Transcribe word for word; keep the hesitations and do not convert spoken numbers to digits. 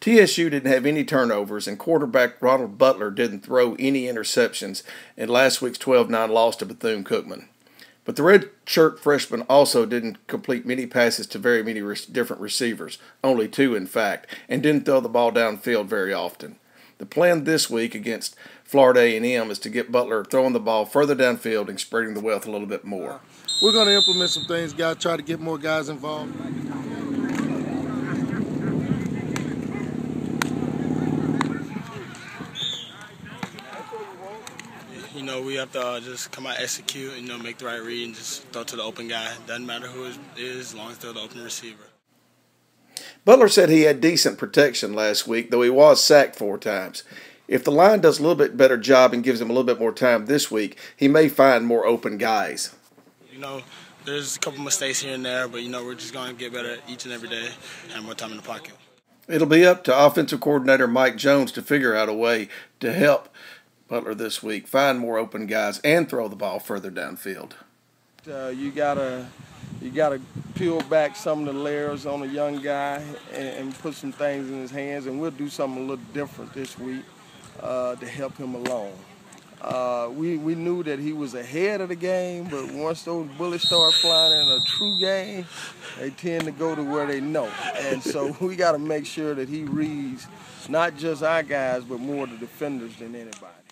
T S U didn't have any turnovers, and quarterback Ronald Butler didn't throw any interceptions in last week's twelve nine loss to Bethune-Cookman. But the redshirt freshman also didn't complete many passes to very many re different receivers, only two in fact, and didn't throw the ball downfield very often. The plan this week against Florida A and M is to get Butler throwing the ball further downfield and spreading the wealth a little bit more. We're going to implement some things, guys, try to get more guys involved. You know, we have to uh, just come out, execute, and, you know, make the right read and just throw to the open guy. Doesn't matter who it is, as long as they're the open receiver. Butler said he had decent protection last week, though he was sacked four times. If the line does a little bit better job and gives him a little bit more time this week, he may find more open guys. You know, there's a couple mistakes here and there, but, you know, we're just going to get better each and every day and have more time in the pocket. It'll be up to offensive coordinator Mike Jones to figure out a way to help Butler this week find more open guys and throw the ball further downfield. Uh, you gotta, you gotta peel back some of the layers on a young guy and, and put some things in his hands. And we'll do something a little different this week uh, to help him along. Uh, we we knew that he was ahead of the game, but once those bullets start flying in a true game, they tend to go to where they know. And so we gotta make sure that he reads not just our guys, but more the defenders than anybody.